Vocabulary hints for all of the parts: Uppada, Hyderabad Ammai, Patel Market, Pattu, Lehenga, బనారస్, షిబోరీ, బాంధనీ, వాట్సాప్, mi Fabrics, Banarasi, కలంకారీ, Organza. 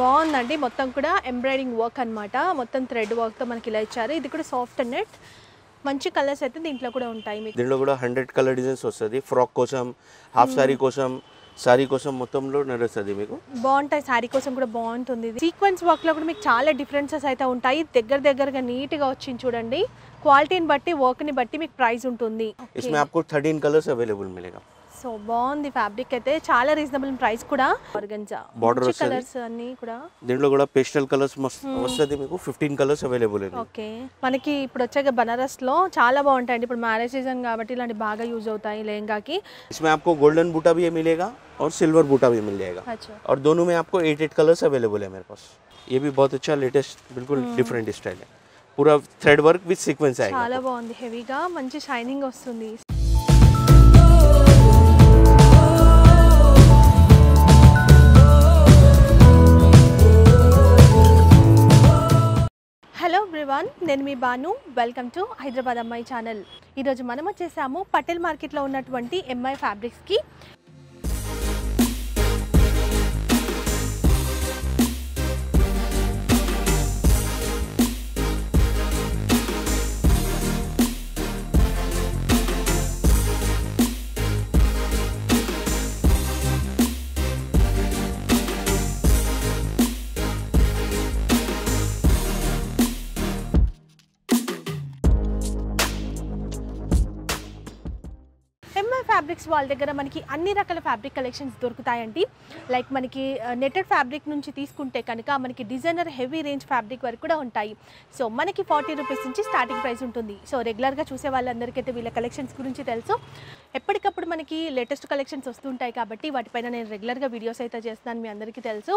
బాగుందండి మొత్తం కూడా ఎంబ్రాయిడింగ్ వర్క్ అన్నమాట మొత్తం థ్రెడ్ వర్క్ తో మనకి ఇలా ఇచ్చారు ఇది కూడా సాఫ్ట్ నెట్ మంచి కలర్స్ అయితే దీంట్లో కూడా ఉంటాయి మీకు దీంట్లో కూడా 100 కలర్ డిజైన్స్ వస్తది ఫ్రాక్ కోసం హాఫ్ సారీ కోసం సారీ కోసం మొత్తంలో నడుస్తది మీకు బాగుంటాయి సారీ కోసం కూడా బాగుంటుంది సీక్వెన్స్ వర్క్ లో కూడా మీకు చాలా డిఫరెన్సెస్ అయితే ఉంటాయి దగ్గర దగ్గరగా నీట్ గా వచ్చింది చూడండి क्वालिटी बट्टी वर्क ని బట్టి మీకు ప్రైస్ ఉంటుంది इसमें आपको 13 కలర్స్ అవైలబుల్ मिलेगा సో బాగుంది ఫ్యాబ్రిక్ అయితే చాలా రీజనబుల్ ప్రైస్ కూడా ఆర్గంజా బోర్డర్ కలర్స్ అన్ని కూడా దీంట్లో కూడా పేస్టల్ కలర్స్ వస్తది మీకు 15 కలర్స్ అవైలబుల్ ఉంది ఓకే మనకి ఇప్పుడు వచ్చేగా బనారస్ లో చాలా బాగుంటాయండి ఇప్పుడు మ్యారేజ్ సీజన్ కాబట్టి ఇలాంటి బాగా యూస్ అవుతాయి లెహంగాకి इसमें आपको गोल्डन बूटा भी मिलेगा और सिल्वर बूटा भी मिल जाएगा अच्छा और दोनों में आपको 8-8 कलर्स अवेलेबल है मेरे पास ये भी बहुत अच्छा लेटेस्ट बिल्कुल डिफरेंट स्टाइल है पूरा थ्रेड वर्क विद सीक्वेंस आएगा చాలా బాగుంది హెవీగా మంచి షైనింగ్ వస్తుంది हेलो एवरीवन నేను మీ బాను వెల్కమ్ టు హైదరాబాద్ అమ్మాయి ఛానల్ ఈ రోజు మనం వచ్చేసాము పటేల్ మార్కెట్ లో ఉన్నటువంటి ఎంఐ ఫ్యాబ్రిక్స్ కి ఫ్యాబ్రిక్స్ వాళ్ళ దగ్గర మనకి అన్ని రకాల ఫ్యాబ్రిక్ కలెక్షన్స్ దొరుకుతాయండి లైక్ మనకి నెటెడ్ ఫ్యాబ్రిక్ నుంచి తీసుకుంటే కనుక మనకి డిజైనర్ హెవీ రేంజ్ ఫ్యాబ్రిక్ వరకు కూడా ఉంటాయి సో మనకి 40 రూపాయస్ నుంచి స్టార్టింగ్ ప్రైస్ ఉంటుంది సో రెగ్యులర్ గా చూసే వాళ్ళందరికీ అయితే వీళ్ళ కలెక్షన్స్ గురించి తెలుసు ఎప్పటికప్పుడు మనకి లేటెస్ట్ కలెక్షన్స్ వస్తూ ఉంటాయి కాబట్టి వాటిపైన నేను రెగ్యులర్ గా వీడియోస్ అయితే చేస్తాను మీ అందరికీ తెలుసు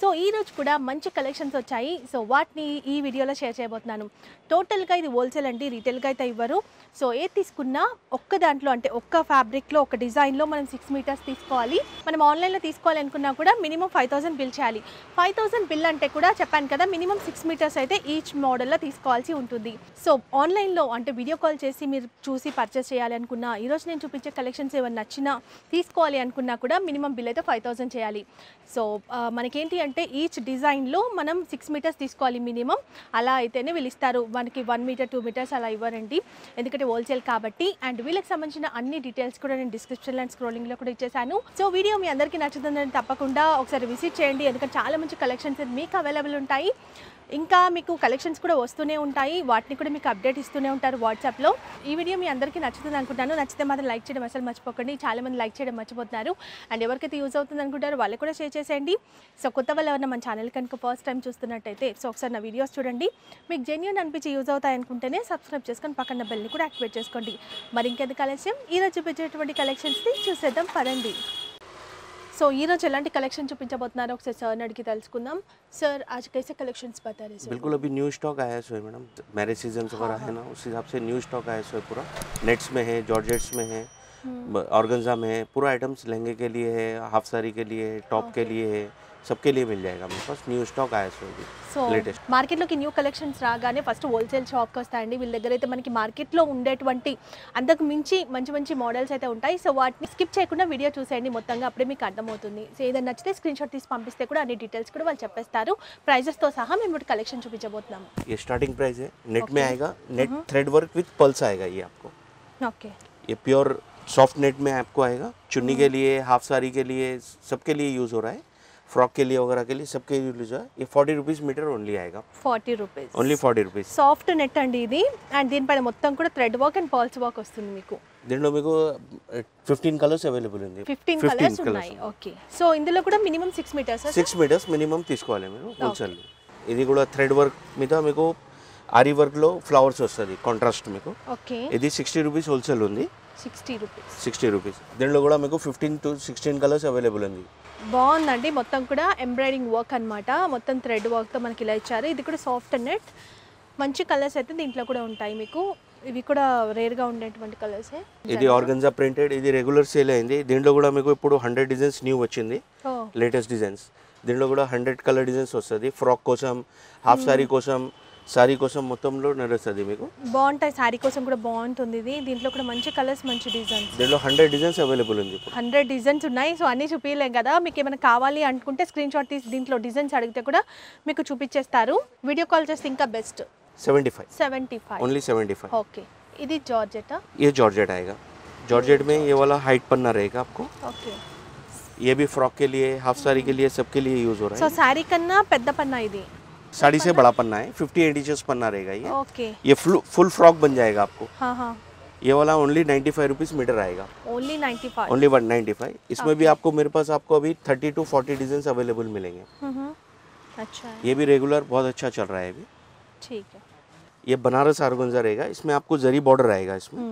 సో ఈ రోజు కూడా మంచి కలెక్షన్స్ వచ్చాయి సో వాటిని ఈ వీడియోలో షేర్ చేయబోతున్నాను టోటల్ గా ఇది హోల్సేల్ అండి రిటైల్ గా అయితే ఇవ్వరు సో ఏ తీసుకున్నా ఒక్క దాంట్లో అంటే ఒక్క ఫ్యాబ్రిక్ डिजाइन लो मन 6 మీటర్స్ తీసుకోవాలి మనం ఆన్లైన్ లో తీసుకోవాలనుకున్నా కూడా మినిమం 5000 బిల్ చేయాలి 5000 బిల్ అంటే కూడా చెప్పాను కదా మినిమం 6 మీటర్స్ అయితే ఈచ్ మోడల్ లో తీసుకోవాల్సి ఉంటుంది సో ఆన్లైన్ లో అంటే వీడియో కాల్ చేసి మీరు చూసి పర్చేస్ చేయాలి అనుకున్నా ఈ రోజు నేను చూపించే కలెక్షన్స్ ఏవన్నా నచ్చినా తీసుకోవాలి అనుకున్నా కూడా మినిమం బిల్ అయితే 5000 చేయాలి సో మనకి ఏంటి అంటే ఈచ్ డిజైన్ లో మనం 6 మీటర్స్ తీసుకోవాలి మినిమం అలా అయితేనే వీళ్ళు ఇస్తారు మనకి 1 మీటర్ 2 మీటర్స్ అలా ఇవ్వరండి ఎందుకంటే హోల్సేల్ కాబట్టి అండ్ వీళ్ళకి సంబంధించిన అన్ని డీటెయిల్స్ నేను డిస్క్రిప్షన్ అండ్ స్క్రోలింగ్ లో కూడా ఇచ్చేసాను సో వీడియో మీ అందరికీ నచ్చుతుందని తప్పకుండా ఒకసారి విజిట్ చేయండి ఎందుకంటే చాలా మంచి కలెక్షన్స్ మీకు అవైలబుల్ ఉంటాయి ఇంకా మీకు కలెక్షన్స్ కూడా వస్తూనే ఉంటాయి వాటిని కూడా మీకు అప్డేట్ ఇస్తూనే ఉంటారు వాట్సాప్లో ఈ వీడియో మీ అందరికీ నచ్చుతుంది అనుకుంటాను నచ్చితే మాత్రం లైక్ చేయడం అసలు మర్చిపోకండి చాలా మంది లైక్ చేయడం మర్చిపోతున్నారు అండ్ ఎవరికైతే యూజ్ అవుతుంది అనుకుంటారో వాళ్ళకి కూడా షేర్ చేసేయండి సో కొత్త వాళ్ళు ఎవరైనా మన ఛానల్ కనుక ఫస్ట్ టైం చూస్తున్నట్టయితే సో ఒకసారి నా వీడియోస్ చూడండి మీకు జెన్యూన్ అనిపించి యూజ్ అవుతాయి అనుకుంటేనే సబ్స్క్రైబ్ చేసుకొని పక్కన బెల్ని కూడా యాక్టివేట్ చేసుకోండి మరి ఇంకేది కలెక్షన్ ఈరోజు చూపించేటువంటి కలెక్షన్స్ని చూసేద్దాం పదండి सो ये रोज एलांटी कलेक्शन చూపించబోతున్నా ఒకసారి సర్ అడిగి తెలుసుకుందాం सर आज कैसे कलेक्शंस बता रहे सर बिल्कुल अभी न्यू स्टॉक आया है सर मैडम मैरिज सीजन वगैरह है ना उस हिसाब से न्यू स्टॉक आया है सर पूरा नेट्स में है जॉर्जेट्स में है ऑर्गेंजा में है पूरा आइटम्स लहंगे के लिए है हाफ साड़ी के लिए टॉप के लिए है सबके लिए मिल जाएगा मेरे पास न्यू स्टॉक आया है సో మార్కెట్ లోకి న్యూ కలెక్షన్స్ రాగానే ఫస్ట్ హోల్సేల్ షాప్ కి వస్తాయండి వీళ్ళ దగ్గర అయితే మనకి మార్కెట్ లో ఉండేటువంటి అంతకు మించి మంచి మంచి మోడల్స్ అయితే ఉంటాయి సో వాటిని స్కిప్ చేయకుండా వీడియో చూసేయండి మొత్తంగా అప్పుడే మీకు అర్థమవుతుంది సో ఏదైనా నచ్చితే స్క్రీన్ షాట్ తీసి పంపిస్తే కూడా అన్ని డీటెయిల్స్ కూడా వాళ్ళు చెప్పేస్తారు ప్రైజెస్ తో సహా మేము కలెక్షన్ చూపించబోతున్నాం ये स्टार्टिंग प्राइस है नेट में आएगा net thread work with pulse आएगा ये आपको ओके ये प्योर सॉफ्ट नेट में आपको आएगा चुन्नी के लिए हाफ साड़ी के लिए सबके लिए यूज हो रहा है फ्रॉक के लिए वगैरह के लिए सबके यूज है ये 40 रुपीस मीटर ओनली आएगा 40 rupees only 40 rupees soft net अंडी ఇది అండ్ దీని పైన మొత్తం కూడా thread work and pulse work వస్తుంది మీకు దీనిలో మీకు 15 కలర్స్ అవైలబుల్ ఉంది 15 కలర్స్ ఉన్నాయి ఓకే సో ఇందులో కూడా మినిమం 6 మీటర్స్ 6 మీటర్స్ మినిమం తీసుకోవాలి మీరు కొంచెం ఇది కూడా థ్రెడ్ వర్క్ మీద మీకు ఆరి వర్క్ లో ఫ్లవర్స్ వస్తది కాంట్రాస్ట్ మీకు ఓకే ఇది 60 రూపాయస్ హోల్సేల్ ఉంది 60 రూపాయస్ దీనిలో కూడా మీకు 15 టు 16 కలర్స్ అవైలబుల్ ఉంది బాగుందండి మొత్తం కూడా ఎంబ్రాయిడింగ్ వర్క్ అన్నమాట మొత్తం థ్రెడ్ వర్క్ తో మనకి ఇలా ఇచ్చారు ఇది కూడా సాఫ్ట్ నెట్ మంచి కలర్స్ అయితే దీంట్లో కూడా ఉంటాయి మీకు ఇవి కూడా రేర్ గా ఉండేటువంటి కలర్స్ ఇది ఆర్గంజా ప్రింటెడ్ ఇది రెగ్యులర్ సేల్ అయింది దీంట్లో కూడా మీకు ఇప్పుడు 100 డిజైన్స్ న్యూ వచ్చింది లేటెస్ట్ డిజైన్స్ దీంట్లో కూడా 100 కలర్ డిజైన్స్ వస్తది ఫ్రాక్ కోసం హాఫ్ సారీ కోసం सारी कोसम మొత్తంలో నరసది మీకు బాగుంటాయి సారీ కోసం కూడా బాగుంటుంది ఇది దీంట్లో కూడా మంచి కలర్స్ మంచి డిజైన్స్ దీంట్లో 100 డిజైన్స్ అవైలబుల్ ఉంది ఇప్పుడు 100 డిజైన్స్ ఉన్నాయి సో అన్ని చూపిలేం కదా మీకు ఏమైనా కావాలి అనుకుంటే స్క్రీన్ షాట్ తీసి దీంట్లో డిజైన్స్ అడిగితే కూడా మీకు చూపించేస్తారు వీడియో కాల్ చేస్తే ఇంకా బెస్ట్ 75 ఓన్లీ 75 ओके ఇది జార్జెట్ ये జార్జెట్ आएगा జార్జెట్ में ये वाला हाइट पन्ना रहेगा आपको ओके ये भी फ्रॉक के लिए हाफ साड़ी के लिए सबके लिए यूज हो रहा है सो साड़ी करना పెద్ద పన్నా ఇది साड़ी से बड़ा पन्ना है 58 इंचेस पन्ना रहेगा ये ओके ये फुल फ्रॉक बन जाएगा आपको हाँ हाँ ये वाला ओनली 95 रुपीस मीटर आएगा ओनली 95 ओनली 195 इसमें भी आपको मेरे पास आपको अभी 30 टू 40 डिजाइन अवेलेबल मिलेंगे अच्छा है। ये भी रेगुलर बहुत अच्छा चल रहा है अभी ठीक है ये बनारस ऑर्गेंजा रहेगा इसमें आपको जरी बॉर्डर आएगा इसमें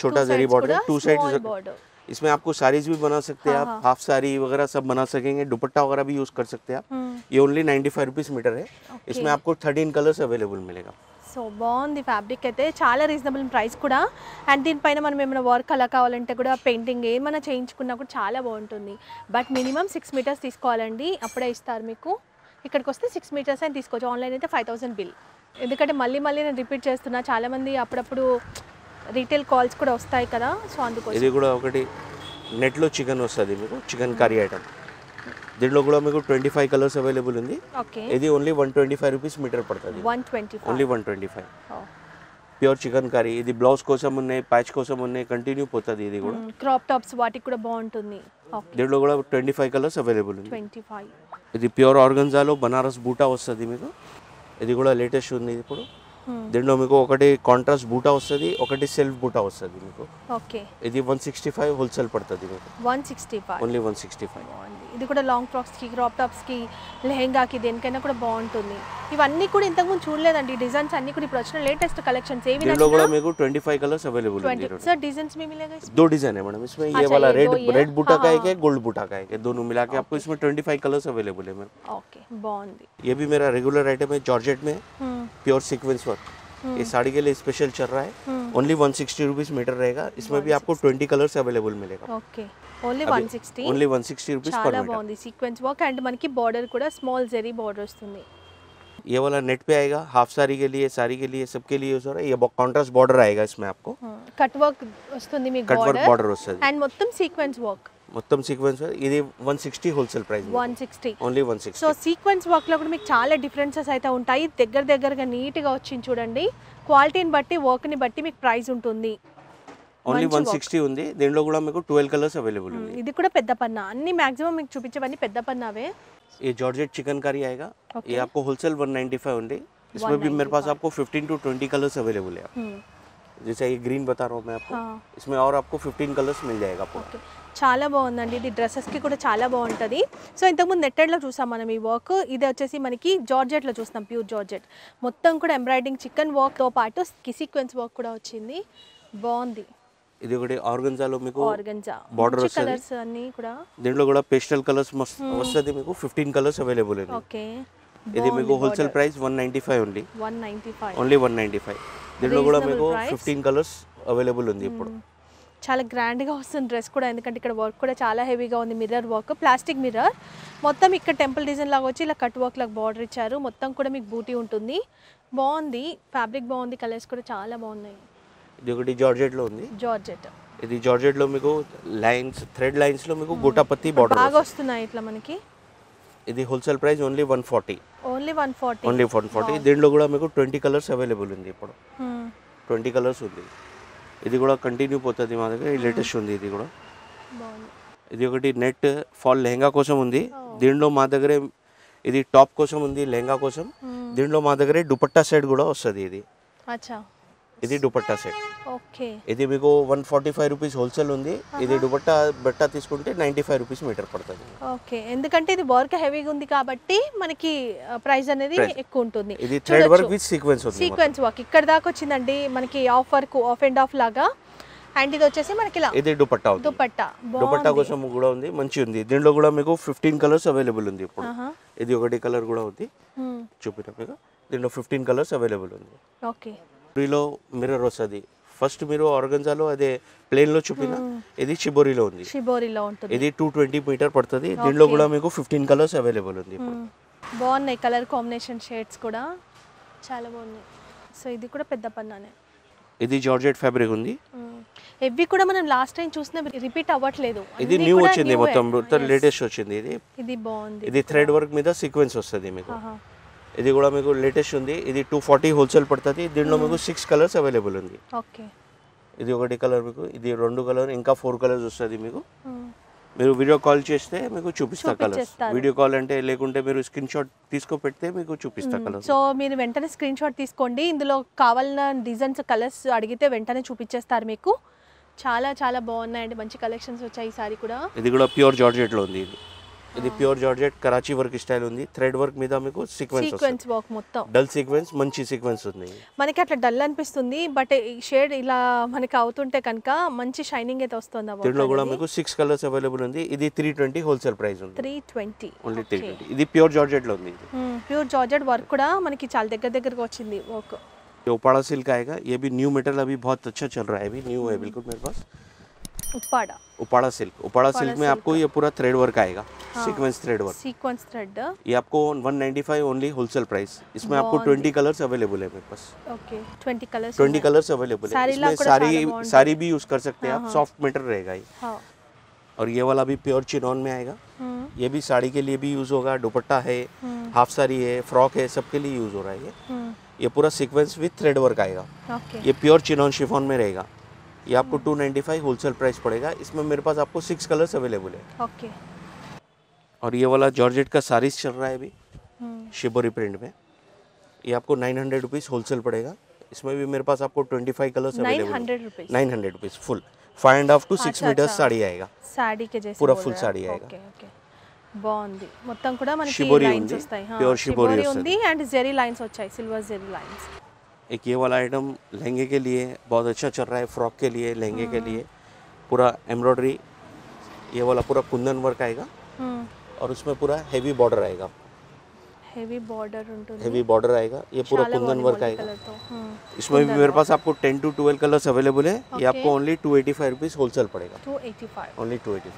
छोटा जरी बॉर्डर टू साइड इसमें आपको साड़ीज भी बना सकते हैं आप हाफ साड़ी वगैरह सब बना सकेंगे दुपट्टा वगैरह भी यूज कर सकते हैं आप ये ओनली 95 रुपीस मीटर है इसमें आपको 13 कलर्स अवेलेबल मिलेगा సో బాగుంది ఫ్యాబ్రిక్ అయితే చాలా రీజనబుల్ ప్రైస్ కూడా అండ్ దీనిపైన మనం ఏమైనా వర్క్ అలా కావాలంటే కూడా పెయింటింగ్ ఏమైనా చేయించుకున్నా కూడా చాలా బాగుంటుంది బట్ మినిమం 6 మీటర్స్ తీసుకోవాలండి అప్పుడే ఇస్తారు మీకు ఇక్కడికి వస్తే 6 మీటర్స్ అని తీసుకోవచ్చు ఆన్లైన్ అయితే 5000 బిల్ ఎందుకంటే మళ్ళీ నేను రిపీట్ చేస్తున్నా చాలా మంది అప్పుడప్పుడు రిటైల్ కాల్స్ కూడా వస్తాయి కదా సో అందుకోసం ఇది కూడా ఒకటి నెట్ లో చికెన్ వస్తది మీకు చికెన్ కర్రీ ఐటమ్ దీంట్లో కూడా మీకు 25 కలర్స్ అవైలబుల్ ఉంది ఓకే ఇది ఓన్లీ 125 రూపాయస్ మీటర్ పడుతది 125 ఓన్లీ 125 ప్యూర్ చికెన్ కర్రీ ఇది బ్లౌజ్ కోసం ఉన్నే ప్యాచ్ కోసం ఉన్నే కంటిన్యూ పోతది ఇది కూడా క్రాప్ టాప్స్ వాటికి కూడా బాగుంటుంది ఓకే దీంట్లో కూడా 25 కలర్స్ అవైలబుల్ ఉంది 25 ఇది ప్యూర్ ఆర్గంజాలో బనారస్ బూటా వస్తది మీకు ఇది కూడా లేటెస్ట్ ఉంది ఇప్పుడు దీంట్లో మీకు ఒకటి కాంట్రాస్ట్ బూటా వస్తది ఒకటి సెల్ఫ్ బూటా వస్తది మీకు ఓకే ఇది 165 హోల్సేల్ పడతది మీకు 165 ఓన్లీ 165 ఓన్లీ ఇది కూడా లాంగ్ ఫ్రాక్స్ కి క్రాప్ టాప్స్ కి లెహంగా కి దేనికైనా కూడా బాగుంటుంది ఇవన్నీ కూడా ఇంతకు ముందు చూడలేదండి డిజైన్స్ అన్ని కూడా ఇప్పుడు వచ్చిన లేటెస్ట్ కలెక్షన్స్ ఏవి దీంట్లో కూడా మీకు 25 కలర్స్ అవైలబుల్ ఉంది सर డిజైన్స్ మే మిలేగా इसमें दो डिजाइन है मैडम इसमें ये वाला रेड बूटा का एक है गोल्ड बूटा का एक है दोनों मिला के आपको इसमें 25 कलर्स अवेलेबल है मैम ओके బాగుంది ये भी मेरा रेगुलर आइटम है जॉर्जेट में प्योर सीक्वेंस ये साड़ी के लिए स्पेशल चल रहा है ओनली 160 रुपीस मीटर रहेगा इसमें भी आपको 20 कलर्स अवेलेबल मिलेगा okay only 160 rupees per metre చాలా బాగుంది సీక్వెన్స్ వర్క్ అండ్ మనకి బోర్డర్ కూడా స్మాల్ జెరీ బోర్డర్ వస్తుంది ये वाला नेट पे आएगा हाफ साड़ी के लिए सबके लिए यूज हो रहा है ये कॉन्ट्रास्ट बॉर्डर आएगा इसमें आपको कट वर्क వస్తుంది మీకు బోర్డర్ అండ్ మొత్తం సీక్వెన్స్ వర్క్ మొత్తం సీక్వెన్స్ ఇది 160 wholesale price 160 only 160 so sequence work లో కూడా మీకు చాలా డిఫరెన్సెస్ అయితే ఉంటాయి దగ్గర దగ్గరగా నీట్ గా వచ్చి చూడండి క్వాలిటీని బట్టి వర్క్ ని బట్టి మీకు ప్రైస్ ఉంటుంది ఓన్లీ 160 ఉంది దీనిలో కూడా మీకు 12 కలర్స్ అవైలబుల్ ఉంది ఇది కూడా పెద్ద పన్నా అన్ని మాక్సిమం మీకు చూపించేవన్నీ పెద్ద పన్నావే ఈ జార్జెట్ చికెన్ కర్రీ आएगा ये आपको होलसेल 195 ఉంది इसमें भी मेरे पास आपको 15 टू 20 कलर्स अवेलेबल है जैसे ये ग्रीन बता रहा हूं मैं आपको इसमें और आपको 15 कलर्स मिल जाएगा आपको చాలా బాగుందండి ఇది డ్రెస్సెస్ కి కూడా చాలా బాగుంటది సో ఇంతకు ముందు నెట్టెడ్ లో చూసాం మనం ఈ వర్క్ ఇది వచ్చేసి మనకి జార్జెట్ లో చూస్తాం ప్యూర్ జార్జెట్ మొత్తం కూడా ఎంబ్రాయిడింగ్ చికెన్ వర్క్ తో పాటు సీక్వెన్స్ వర్క్ కూడా వచ్చింది బాగుంది ఇది ఒకటి ఆర్గంజాలో మీకు ఆర్గంజా బోర్డర్ వస్తుంది కలర్స్ అన్ని కూడా దీంట్లో కూడా పేస్టల్ కలర్స్ వస్తది మీకు 15 కలర్స్ అవైలబుల్ ఉంది ఓకే ఇది మీకు హోల్సేల్ ప్రైస్ 195 ఓన్లీ 195 ఓన్లీ 195 దీంట్లో కూడా మీకు 15 కలర్స్ అవైలబుల్ ఉంది ఇప్పుడు చాలా గ్రాండ్ గా వస్తుంది డ్రెస్ కూడా ఎందుకంటే ఇక్కడ వర్క్ కూడా చాలా హెవీగా ఉంది మిర్రర్ వర్క్ ప్లాస్టిక్ మిర్రర్ మొత్తం ఇక్కడ టెంపుల్ డిజైన్ లాగా వచ్చి ఇలా కట్ వర్క్ లాగా బోర్డర్ ఇచ్చారు మొత్తం కూడా మీకు బూటీ ఉంటుంది బాగుంది ఫ్యాబ్రిక్ బాగుంది కలర్స్ కూడా చాలా బాగున్నాయి ఇది ఒకటి జార్జెట్ లో ఉంది జార్జెట్ ఇది జార్జెట్ లో మీకు లైన్స్ థ్రెడ్ లైన్స్ లో మీకు గోటాపత్తి బోర్డర్ బాగా వస్తున్నాయి ఇట్లా మనకి ఇది wholesale price only 140 only 140 only 140 దీనిలో కూడా మీకు 20 కలర్స్ అవైలబుల్ ఉంది ఇప్పుడు 20 కలర్స్ ఉంది ఇది కూడా కంటిన్యూ పోతది మా దగ్గర ఈ లేటెస్ట్ ఉంది ఇది కూడా బాగుంది ఇది ఒకటి నెట్ ఫాల్ లెహంగా కోసం ఉంది దీనిలో మా దగ్గర ఇది టాప్ కోసం ఉంది లెహంగా కోసం దీనిలో మా దగ్గర దుపట్టా సెట్ కూడా వస్తది ఇది అచ్చా ఇది దుపట్టా సెట్ ఓకే ఇది మీకు 145 రూపాయస్ హోల్సేల్ ఉంది ఇది దుపట్టా బట్ట తీసుకుంటే 95 రూపాయస్ మీటర్ పడుతది ఓకే ఎందుకంటే ఇది వర్క్ హెవీగా ఉంది కాబట్టి మనకి ప్రైస్ అనేది ఎక్కువ ఉంటుంది ఇది థ్రెడ్ వర్క్ విత్ సీక్వెన్స్ ఉంది సీక్వెన్స్ వర్క్ ఇక్కడ దాకా వచ్చిందండి మనకి ఆఫర్ కు ఆఫ్ అండ్ ఆఫ్ లాగా అండ్ ఇది వచ్చేసి మనకి ఇలా ఇది దుపట్టా ఉంది దుపట్టా కోసం కూడా ఉంది మంచి ఉంది దీనిలో కూడా మీకు 15 కలర్స్ అవైలబుల్ ఉంది ఇప్పుడు ఇది ఒకటి కలర్ కూడా ఉంది చూపిటప్పుడు దీనిలో 15 కలర్స్ అవైలబుల్ ఉంది ఓకే రిలో మిర్రర్ వస్తది ఫస్ట్ మీరు ఆర్గంజాలో అదే ప్లేన్ లో చూపినా ఇది చిబోరిలో ఉంది చిబోరిలో ఉంటుంది ఇది 220 మీటర్ పడుతది దీనిలో కూడా మీకు 15 కలర్స్ అవైలబుల్ ఉంది ఇప్పుడు బాగున్నాయి కలర్ కాంబినేషన్ షేడ్స్ కూడా చాలా బాగుంది. సో ఇది కూడా పెద్ద పన్నానే. ఇది జార్జెట్ ఫ్యాబ్రిక్ ఉంది. ఇవి కూడా మనం లాస్ట్ టైం చూసిన రిపీట్ అవ్వట్లేదు. ఇది న్యూ వచ్చింది, మొత్తం లేటెస్ట్ వచ్చింది. ఇది ఇది బాగుంది. ఇది థ్రెడ్ వర్క్ మీద సీక్వెన్స్ వస్తది మీకు. ఇది కూడా మీకు లేటెస్ట్ ఉంది. ఇది 240 హోల్సేల్ పడుతుంది. దీనిలో మీకు 6 కలర్స్ అవైలబుల్ ఉంది. ఓకే, ఇది ఒకటి కలర్ మీకు, ఇది రెండు కలర్, ఇంకా 4 కలర్స్ వస్తది మీకు. మీరు వీడియో కాల్ చేస్తే మీకు చూపిస్తా కలర్స్. వీడియో కాల్ అంటే లేకుంటే మీరు స్క్రీన్ షాట్ తీసుకో పెడితే మీకు చూపిస్తా కలర్స్. సో మీరు వెంటనే స్క్రీన్ షాట్ తీసుకోండి. ఇందులో కావాల్సిన డిజైన్స్ కలర్స్ అడిగితే వెంటనే చూపించేస్తారు మీకు. చాలా చాలా బాగున్నాయండి, మంచి కలెక్షన్స్ వచ్చాయి ఈసారి కూడా. ఇది కూడా ప్యూర్ జార్జెట్లో ఉంది. ఇది pure georgette Karachi work style ఉంది. థ్రెడ్ వర్క్ మీద మీకు సీక్వెన్స్ వర్క్, మొత్తం డల్ సీక్వెన్స్, మంచి సీక్వెన్స్ ఉంది. మనకి అట్లా డల్ అనిపిస్తుంది, బట్ ఈ షేడ్ ఇలా మనకి అవుతుంటే కనుక మంచి షైనింగ్ అయితే వస్తుంది. దీంట్లో కూడా మీకు 6 కలర్స్ అవైలబుల్ ఉంది. ఇది 320 హోల్సేల్ ప్రైస్ ఉంది. 320 ఓన్లీ 320. ఇది ప్యూర్ జార్జెట్ లో ఉంది. ప్యూర్ జార్జెట్ వర్క్ కూడా మనకి చాలా దగ్గరగా వచ్చింది వర్క్. उपाड़ा सिल्क आएगा, ये भी न्यू मेटल अभी बहुत अच्छा चल रहा है, अभी न्यू है बिल्कुल मेरे पास. उपाड़ा सिल्क, उपाड़ा सिल्क में आपको ये पूरा थ्रेड वर्क आएगा. Sequence thread work, sequence thread. ये आपको 195 ओनली होलसेल प्राइस. इसमें आपको 20 कलर्स अवेलेबल है मेरे पास. ओके, 20 कलर्स अवेलेबल है. इसमें सारी भी यूज कर सकते हैं आप. सॉफ्ट मेटर रहेगा ये. और ये वाला भी प्योर चिनॉन में आएगा. ये भी साड़ी के लिए भी यूज होगा, दुपट्टा है, हाफ साड़ी है, फ्रॉक है, सबके लिए यूज हो रहा है ये. ये पूरा सीक्वेंस विद थ्रेड वर्क आएगा. ये प्योर चिनॉन शिफॉन में रहेगा. ये आपको 295 होलसेल प्राइस पड़ेगा. इसमें मेरे पास आपको 6 कलर्स अवेलेबल है. और ये वाला जॉर्जेट का सारीज चल रहा है अभी शिबोरी प्रिंट में. ये आपको 900 रुपीस होलसेल पड़ेगा. इसमें भी मेरे पास आपको 25 कलर्स अवेलेबल है. 900 rupees full 5.5 to 6 metre sari आएगा. साड़ी के जैसे पूरा फुल साड़ी आएगा. బాండి మొత్తం కూడా మనకి లైన్స్ వస్తాయి. ప్యూర్ షిబోరీ ఉంది అండ్ జెరీ లైన్స్ వచ్చాయి, సిల్వర్ జెరీ లైన్స్. एक ये वाला आइटम लहंगे के लिए बहुत अच्छा चल रहा है. फ्रॉक के लिए, लहंगे के लिए पूरा एम्ब्रॉयडरी. ये वाला पूरा कुंदन वर्क आएगा और उसमें पूरा हेवी बॉर्डर आएगा. हेवी बॉर्डर ఉంటుంది. हेवी बॉर्डर आएगा. ये पूरा कुंदन वर्क आएगा. इसमें भी मेरे पास आपको 10 टू 12 कलर्स अवेलेबल है. ये आपको ओनली 285 रुपीस होलसेल पड़ेगा. 285 ओनली 285.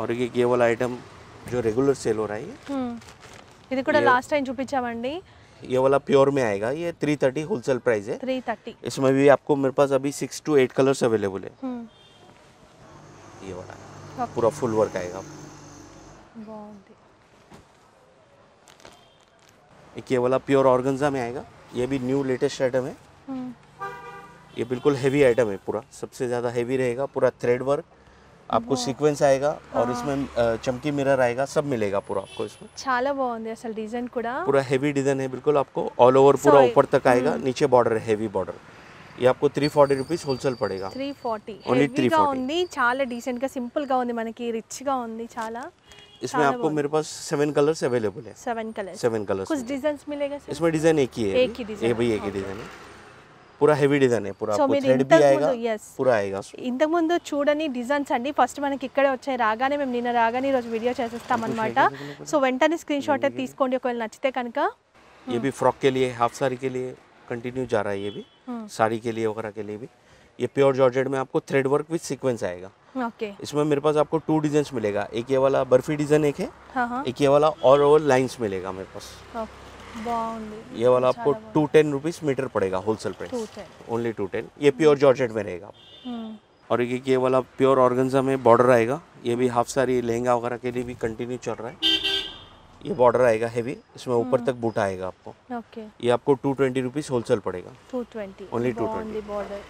और ये वाला आइटम जो रेगुलर सेल हो रहा है ये కూడా లాస్ట్ టైం చూపించామండి. ये वाला प्योर में आएगा. ये 330 होलसेल प्राइस है. 330. इसमें भी आपको मेरे पास अभी 6 to 8 कलर्स अवेलेबल है. ये वाला पूरा फुल वर्क आएगा. ये वाला प्योर ऑर्गेंजा में आएगा. ये भी न्यू लेटेस्ट आइटम है. ये बिल्कुल हेवी आइटम है, पूरा सबसे ज्यादा हेवी रहेगा. पूरा थ्रेड वर्क, आपको सीक्वेंस आएगा और इसमें चमकी मिरर आएगा, सब मिलेगा पूरा आपको इसमें. చాలా బాగుంది అసలు డిజైన్ కూడా. पूरा हेवी डिजाइन है बिल्कुल. आपको ऑल ओवर पूरा ऊपर तक आएगा, नीचे बॉर्डर है हेवी बॉर्डर. ये आपको 340 रुपीस होलसेल पड़ेगा. 340 ओनली. 340 చాలా డిజైన్ గా, సింపుల్ గా ఉంది, మనకి రిచ్ గా ఉంది చాలా. इसमें आपको मेरे पास 7 कलर्स अवेलेबल है. 7 कलर्स कुछ डिजाइंस मिलेगा. इसमें डिजाइन एक ही है, ये भी एक ही डिजाइन है. पूरा हेवी डिजाइन है, पूरा आपको थ्रेड भी आएगा, पूरा आएगा. ఇంతకు ముందు చూడని డిజైన్స్ అండి. ఫస్ట్ మనకి ఇక్కడే వచ్చే రాగానే మేము నిన్న రాగానే ఈ రోజు వీడియో చేసేస్తాం అన్నమాట. సో వెంటనే స్క్రీన్ షాట్ తీసుకోండి ఒకవేళ నచ్చితే కనుక. ये भी फ्रॉक के लिए, हाफ साड़ी के लिए कंटिन्यू जा रहा है. ये भी साड़ी के लिए वगैरह के लिए भी. ये प्योर जॉर्जेट में आपको थ्रेड वर्क विद सीक्वेंस आएगा. ओके, इसमें मेरे पास आपको 2 डिजाइन मिलेगा. एक ये वाला बर्फी डिजाइन एक है, एक ये वाला ऑल ओवर लाइंस मिलेगा मेरे पास. ये वाला आपको 210 रुपीस मीटर पड़ेगा होलसेल प्राइस. ओनली 210. ये प्योर जॉर्जेट में रहेगा. और ये वाला प्योर ऑर्गेंजा में बॉर्डर आएगा. ये भी हाफ साड़ी, लहंगा वगैरह के लिए भी कंटिन्यू चल रहा है. ये बॉर्डर आएगा हेवी, इसमें ऊपर तक बूटा आएगा आपको. ये आपको 220 रुपीस होलसेल पड़ेगा. 220 ओनली 220.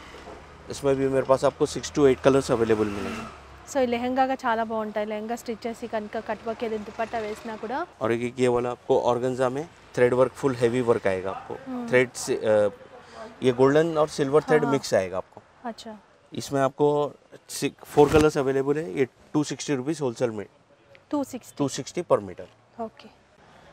इसमें भी मेरे पास आपको 6 to 8 कलर्स अवेलेबल मिलेंगे. సో ఈ లెహంగాగా చాలా బాగుంటాయి. లెహంగా స్టిచ్ చేసి కనుక కట్వర్క్ ఏదైనా దుపట్టా వేసినా కూడా. और ये वाला आपको ऑर्गेंजा में thread work full heavy work आएगा. आपको थ्रेड से ये गोल्डन और सिल्वर थ्रेड मिक्स आएगा आपको. अच्छा, इसमें आपको 4 कलर्स अवेलेबल है. ये 260 रुपीस होलसेल में. 260 पर मीटर. ओके,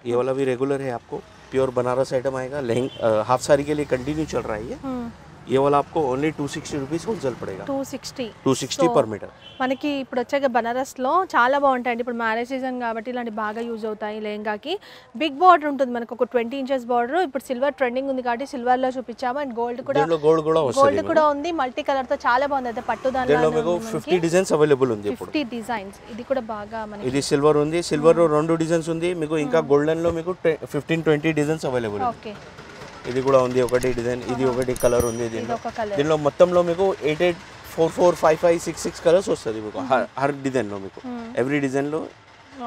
ये वाला भी रेगुलर है. आपको प्योर बनारस आइटम आएगा. लहंगा हाफ साड़ी के लिए कंटिन्यू चल रहा है ये. ये वाला आपको ओनली 260 रुपीस होलसेल पड़ेगा. 260 पर मीटर. మనకి ఇప్పుడు వచ్చాక బనారస్ లో చాలా బాగుంటాయండి. ఇప్పుడు మ్యారేజ్ సీజన్ కాబట్టి ఇలాంటి బాగా యూజ్ అవుతాయి. లెహంగాకి బిగ్ బార్డర్ ఉంటుంది మనకు, ఒక 20 ఇంచెస్ బార్డర్. ఇప్పుడు సిల్వర్ ట్రెండింగ్ ఉంది కాబట్టి సిల్వర్ లో చూపించాము. అండ్ గోల్డ్ కూడా ఉంది, మల్టీ కలర్ తో చాలా బాగుంది. అది పట్టు దానిలో మీకు 50 డిజైన్స్ అవైలబుల్ ఉంది. 50 డిజైన్స్. ఇది కూడా బాగా మనకి. ఇది సిల్వర్ ఉంది, సిల్వర్ లో 2 డిజైన్స్ ఉంది మీకు. ఇంకా గోల్డెన్ లో మీకు 15-20 డిజైన్స్ అవైలబుల్. ఓకే, ఇది కూడా ఉంది ఒకటి డిజైన్ ఇది ఒకటి కలర్ ఉంది దీనిలో మొత్తంలో మీకు 8 4 4 5 5 6 6 కలర్స్ వస్తది మీకు హర్ డిజైన్ లో మీకు ఎవ్రీ డిజైన్ లో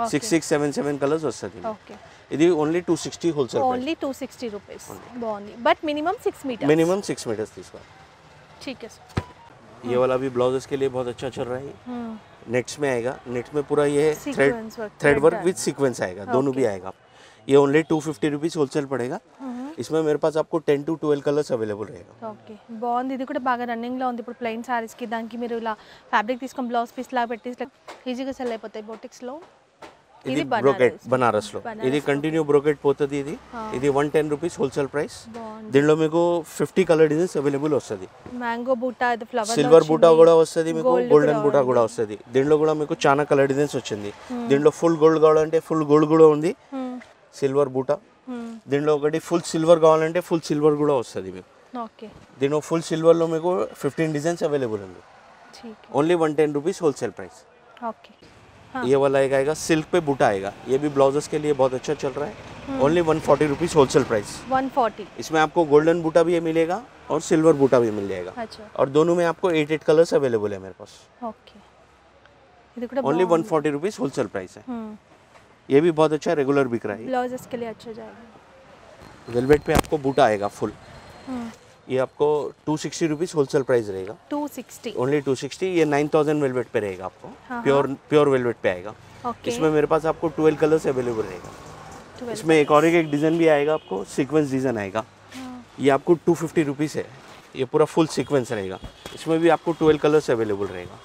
6 6 7 7 కలర్స్ వస్తది ఓకే ఇది ఓన్లీ 260 హోల్సేల్ ఓన్లీ 260 రూపాయస్ బాగుంది but minimum 6 metre minimum 6 metres తీసుకోవాలి ठीक है सर ये वाला भी ब्लाउजेस के लिए बहुत अच्छा चल रहा है नेट्स में आएगा नेट में पूरा ये थ्रेड वर्क विद सीक्वेंस आएगा दोनों भी आएगा ये ओनली 250 रुपीज होलसेल पड़ेगा इसमें मेरे पास आपको 10 to 12 कलर्स अवेलेबल रहेगा ओके बहुत इधर కూడా బాగా రన్నింగ్ లో ఉంది ఇప్పుడు ప్లెయిన్ సారీస్ కి దానికి మీరు ఇలా ఫ్యాబ్రిక్ తీసుకొని బ్లౌజ్ పీస్ లా పెట్టి ఈజీగా సెల్ అయిపోతాయి బోటిక్స్ లో ఇది బ్రోకెట్ బనారస్ లో ఇది కంటిన్యూ బ్రోకెట్ పోతది ఇది ఇది 110 రూపాయస్ హోల్సేల్ ప్రైస్ దీనిలో మీకు 50 కలర్ డిజైన్స్ అవైలబుల్ వస్తది మ్యాంగో బూటా ఇది ఫ్లవర్ సిల్వర్ బూటా కూడా వస్తది మీకు గోల్డెన్ బూటా కూడా వస్తది దీనిలో కూడా మీకు చాలా కలర్ డిజైన్స్ వచ్చింది దీనిలో ఫుల్ గోల్డ్ కావాలంటే ఫుల్ గోల్డ్ కూడా ఉంది సిల్వర్ బూటా దీనిలో ఒకటి ఫుల్ సిల్వర్ కావాలంటే ఫుల్ సిల్వర్ కూడా వస్తది మీకు ఓకే దీనిలో ఫుల్ సిల్వర్ లో మీకు 15 డిజైన్స్ అవైలబుల్ ఉంది ठीक है ओनली 110 రూపాయస్ హోల్సేల్ ప్రైస్ ఓకే हाँ। ये वाला एक आएगा सिल्क पे बूटा आएगा ये भी ब्लाउजेस के लिए बहुत अच्छा चल रहा है ओनली 140 रुपीज होलसेल प्राइस 140 इसमें आपको गोल्डन बूटा भी मिलेगा और सिल्वर बूटा भी मिल जाएगा अच्छा। और दोनों में आपको 8 कलर्स अवेलेबल है मेरे पास ओनली 140 रुपीज होलसेल प्राइस है ये भी बहुत अच्छा रेगुलर बिक रहा है ब्लाउजेस के लिए अच्छा जाएगा वेलवेट पे आपको बूटा आएगा फुल ये आपको 260 रुपीज होलसेल प्राइस रहेगा 260 ओनली 260 ये 9000 वेलवेट पे रहेगा आपको हाँ। प्योर वेलवेट पे आएगा इसमें मेरे पास आपको 12 कलर्स अवेलेबल रहेगा इसमें एक और एक डिजाइन भी आएगा आपको सीक्वेंस डिजाइन आएगा हाँ। ये आपको 250 रुपीज है ये पूरा फुल सीक्वेंस रहेगा इसमें भी आपको 12 कलर्स अवेलेबल रहेगा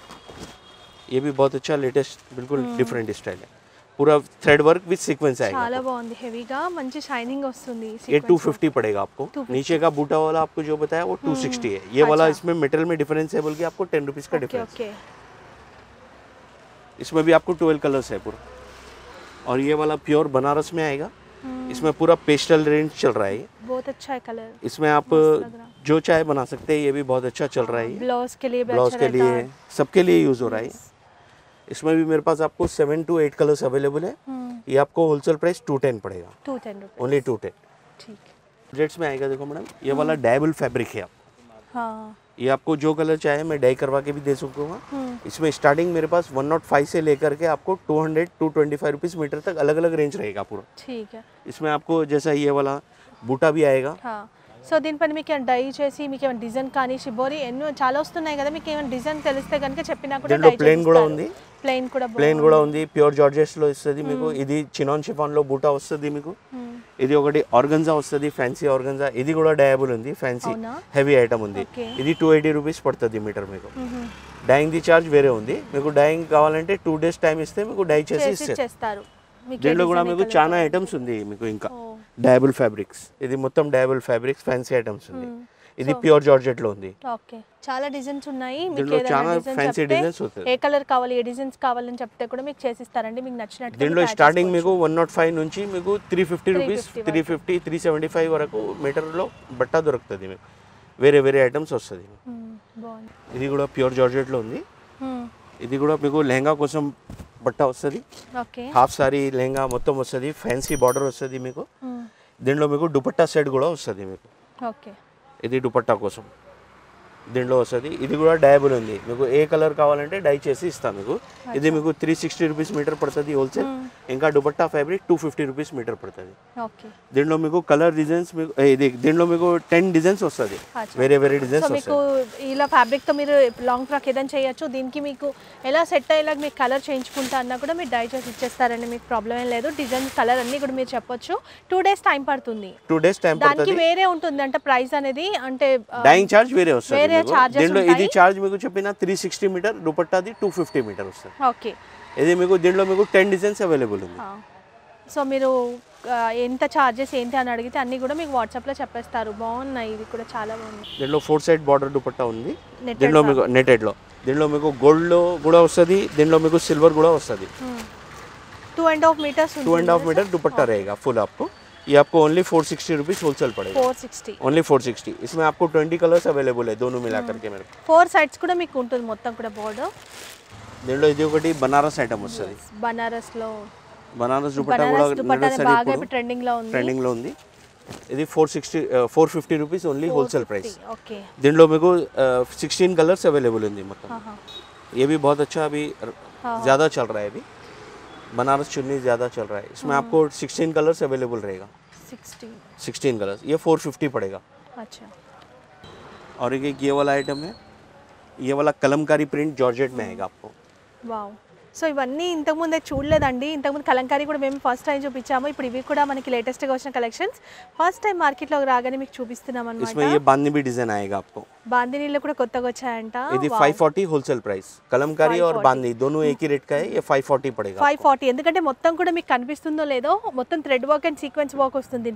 ये भी बहुत अच्छा लेटेस्ट बिल्कुल डिफरेंट स्टाइल है पूरा थ्रेड वर्क विद सीक्वेंस आएगा చాలా బాగుంది హెవీగా మంచి షైనింగ్ వస్తుంది ये 250 पड़ेगा आपको नीचे का बूटा वाला आपको जो बताया वो 260 है ये अच्छा। वाला इसमें मटेरियल में डिफरेंस है बोल के आपको 10 रुपीस का डिफरेंस ओके इसमें भी आपको 12 कलर्स है पूरा और ये वाला प्योर बनारस में आएगा इसमें पूरा पेस्टल रेंज चल रहा है बहुत अच्छा है कलर इसमें आप जो चाहे बना सकते हैं ये भी बहुत अच्छा चल रहा है ब्लाउज के लिए सबके लिए यूज हो रहा है इसमें भी मेरे पास आपको 7 to 8 कलर्स अवेलेबल है ये आपको होलसेल प्राइस 210 पड़ेगा 210 ओनली 210 ठीक है रेट्स में आएगा देखो मैडम ये वाला डायबल फैब्रिक है आप हाँ ये आपको जो कलर चाहिए मैं डाई करवा के भी दे सकूंगा इसमें स्टार्टिंग मेरे पास 105 से लेकर के आपको 200 to 225 मीटर तक अलग अलग रेंज रहेगा पूरा ठीक है इसमें आपको जैसा ये वाला बूटा भी आएगा हाँ। సో దీనిపైన మీకు ఏమైనా డై చేసి మీకు ఏమైనా డిజైన్ కానీ షిబోరి ఎన్నో చాలా వస్తున్నాయి కదా మీకు ఏమైనా డిజైన్ తెలిస్తే గనుక చెప్పినా కూడా డై ప్లేన్ కూడా ఉంది ప్యూర్ జార్జెట్స్ లో ఇస్తది మీకు ఇది చినాన్ షిఫాన్ లో బూటా వస్తది మీకు ఇది ఒకటి ఆర్గంజా వస్తది ఫ్యాన్సీ ఆర్గంజా ఇది కూడా డైబుల్ ఉంది ఫ్యాన్సీ హెవీ ఐటమ్ ఉంది ఇది 280 రూపాయస్ పడుతది మీటర్ మీకు డైయింగ్ ది చార్జ్ వేరే ఉంది మీకు డైయింగ్ కావాలంటే 2 డేస్ టైం ఇస్తే మీకు డై చేసి ఇస్తారు దీనిలో కూడా మీకు చాలా ఐటమ్స్ ఉంది మీకు ఇంకా డైబుల్ ఫ్యాబ్రిక్స్ ఇది మొత్తం డైబుల్ ఫ్యాబ్రిక్స్ ఫ్యాన్సీ ఐటమ్స్ ఉంది ఇది ప్యూర్ జార్జెట్ లో ఉంది ఓకే చాలా డిజైన్స్ ఉన్నాయి మీకు ఏదైనా ఫ్యాన్సీ డిజైన్స్ ఉంటాయి ఏ కలర్ కావాలి ఏ డిజైన్స్ కావాలని చెప్తే కూడా మీకు చేసిస్తారండి మీకు నచ్చినట్టు దీనిలో స్టార్టింగ్ మీకు 105 నుంచి మీకు 350 రూపాయస్ 350 375 వరకు మీటర్ లో బట్ట దొరుకుతది మీకు వేరే వేరే ఐటమ్స్ వస్తది బాగుంది ఇది కూడా ప్యూర్ జార్జెట్ లో ఉంది ఇది కూడా మీకు లెహంగా కోసం బట్ట వస్తది ఓకే హాఫ్ సారీ లెహంగా మొత్తం వస్తది ఫ్యాన్సీ బోర్డర్ వస్తది మీకు దీనిలో మీకు దుపట్టా సెట్ కూడా వస్తది మీకు ఓకే ఇది దుపట్టా కోసం దీనిలో వస్తది ఇది కూడా డైబుల్ ఉంది మీకు ఏ కలర్ కావాలంటే డై చేసి ఇస్తా మీకు ఇది మీకు 360 రూపాయస్ మీటర్ పడుతది హోల్సేల్ ఇంకా దుపట్టా ఫ్యాబ్రిక్ 250 రూపాయస్ మీటర్ పడుతది ఓకే దీనిలో మీకు కలర్ డిజైన్స్ మీకు ఇది దీనిలో మీకు 10 డిజైన్స్ వస్తది వేరే వేరే డిజైన్స్ వస్తది సో మీకు ఇలా ఫ్యాబ్రిక్ తో మీరు లాంగ్ ఫ్రాక్ ఏదైనా చేయొచ్చు దీనికి మీకు ఎలా సెట్ అయ్యేలా మీకు కలర్ చేయించుకుంటా అన్న కూడా మీరు డై చేసి ఇచ్చేస్తారని మీకు ప్రాబ్లం ఏం లేదు డిజైన్ కలర్ అన్ని కూడా మీరు చెప్పొచ్చు 2 డేస్ టైం పడుతుంది 2 డేస్ టైం పడుతది దానికి వేరే ఉంటుంది అంటే ప్రైస్ అనేది అంటే డైయింగ్ చార్జ్ వేరే వస్తది దీనిలో ఇది చార్జ్ మీకు చెప్పినా 360 మీటర్ దుపట్టాది 250 మీటర్ వస్తుంది ఓకే ఇది మీకు దీనిలో మీకు 10 డిజైన్స్ అవైలబుల్ ఉంది సో మీరు ఎంత చార్జెస్ ఏంటి అని అడిగితే అన్ని కూడా మీకు వాట్సాప్ లో చెప్పేస్తారు బాగున్నాయి ఇది కూడా చాలా బాగుంది దీనిలో 4 సైడ్ బోర్డర్ దుపట్టా ఉంది దీనిలో మీకు నెటెడ్ లో దీనిలో మీకు గోల్డ్ లో కూడా వస్తది దీనిలో మీకు సిల్వర్ కూడా వస్తది 2.5 మీటర్స్ ఉంది 2.5 మీటర్ దుపట్టా रहेगा फुल आपको ये आपको ओनली 460 रुपीज होलसेल पड़ेगा 460 ओनली 460 इसमें आपको 20 कलर्स अवेलेबल है दोनों मिला करके मेरे फोर साइड्स కూడా మీకు ఉంటుంది మొత్తం కూడా బోర్డర్ దీనిలో ఇది ఒకటి బనారస్ ఐటమ్ వస్తది బనారస్ లో బనారస్ దుపట్టా కూడా బాగా ట్రెండింగ్ లో ఉంది ఇది 450 రూపాయస్ ఓన్లీ హోల్సేల్ ప్రైస్। ओके దీనిలో మీకు 16 కలర్స్ अवेलेबल ఉంది మొత్తం। ये भी बहुत अच्छा अभी ज़्यादा चल रहा है, अभी बनारस चुन्नी ज़्यादा चल रहा है। इसमें आपको 16 कलर्स अवेलेबल रहेगा। 16 कलर्स ये 450 पड़ेगा। अच्छा, और ये वाला आइटम है, ये वाला कलमकारी प्रिंट जॉर्जेट में आएगा आपको। वाओ, सो इवన్నీ ఇంత ముందే చూడలేదండి। ఇంత ముందు కలంకారీ కూడా మేము ఫస్ట్ టైం చూపించాము, ఇప్పుడు ఇవి కూడా మనకి లేటెస్ట్ గా వచ్చిన కలెక్షన్స్ ఫస్ట్ టైం మార్కెట్ లో రాగానే మీకు చూపిస్తున్నాం అన్నమాట। इसमें ये बांधनी भी डिजाइन आएगा आपको। बांधनी లో కూడా కొత్తగా వచ్చాయంట। ఇది 540 హోల్సేల్ ప్రైస్। కలంకారీ और बांधनी दोनों एक ही रेट का है। ये 540 पड़ेगा। 540 ఎందుకంటే మొత్తం కూడా మీకు కనిపిస్తుందో లేదో మొత్తం thread work and sequence work వస్తుంది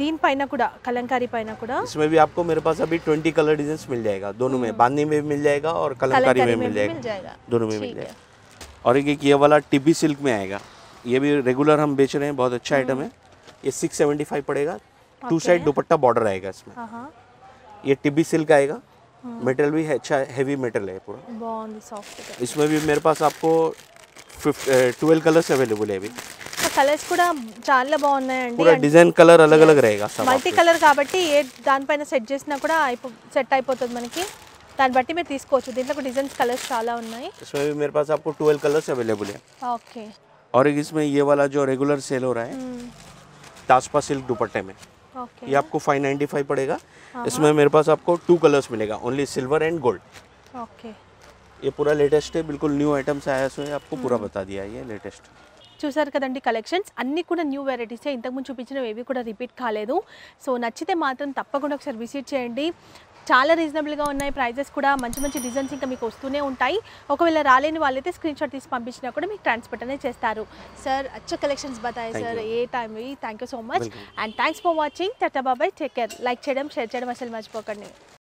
దీనిపైన కూడా కలంకారీ పైన కూడా। इसमें भी आपको मेरे पास अभी 20 कलर डिजाइंस मिल जाएगा दोनों में, बांधनी में भी मिल जाएगा और कलमकारी में मिल जाएगा, दोनों में मिल जाएगा। और ये वाला टिब्बी सिल्क में आएगा। ये भी रेगुलर हम बेच रहे हैं, बहुत अच्छा आइटम है। ये 675 पड़ेगा। टू साइड दुपट्टा बॉर्डर आएगा इसमें। ये टिब्बी सिल्क आएगा। मेटेरियल भी अच्छा हैवी मेटेरियल है पूरा। इसमें भी मेरे पास आपको 12 कलर्स अवेलेबल है अभी। కలర్స్ కూడా చాలా బాగున్నాయండి। పూరా డిజైన్ కలర్ अलग अलग रहेगा। మల్టీ కలర్ కాబట్టి ఏ దానిపైన సెట్ చేసినా కూడా సెట్ అయిపోతది మనకి। దాని బట్టి మీరు తీసుకోవచ్చు। దీంట్లో డిజైన్స్ కలర్స్ చాలా ఉన్నాయి। इसमें भी मेरे पास आपको 12 कलर्स अवेलेबल है। ओके, और इसमें ये वाला जो रेगुलर सेल हो रहा है तास्पा सिल्क दुपट्टे में, ओके, ये आपको 595 पड़ेगा। इसमें मेरे पास आपको 2 कलर्स मिलेगा only, silver and gold. Okay, ये पूरा लेटेस्ट है, बिल्कुल न्यू आइटम्स आया है, आपको पूरा बता दिया ये लेटेस्ट। చూసారు కదండి కలెక్షన్స్ అన్నీ కూడా న్యూ వెరైటీస్। ఇంతకుముందు చూపించినవి ఏవి కూడా రిపీట్ కాలేదు। సో నచ్చితే మాత్రం తప్పకుండా ఒకసారి విజిట్ చేయండి। చాలా రీజనబుల్గా ఉన్నాయి ప్రైజెస్ కూడా, మంచి మంచి డిజైన్స్ ఇంకా మీకు వస్తూనే ఉంటాయి। ఒకవేళ రాలేని వాళ్ళైతే స్క్రీన్ షాట్ తీసి పంపించినా కూడా మీకు ట్రాన్స్పోర్ట్ అనేది చేస్తారు। సార్ అచ్చా కలెక్షన్స్ బతాయి సార్ ఏ time. Thank you so much and thanks for watching. టాటా బాబాయ్, టేక్ కేర్। లైక్ చేయడం, షేర్ చేయడం అసలు మర్చిపోకండి।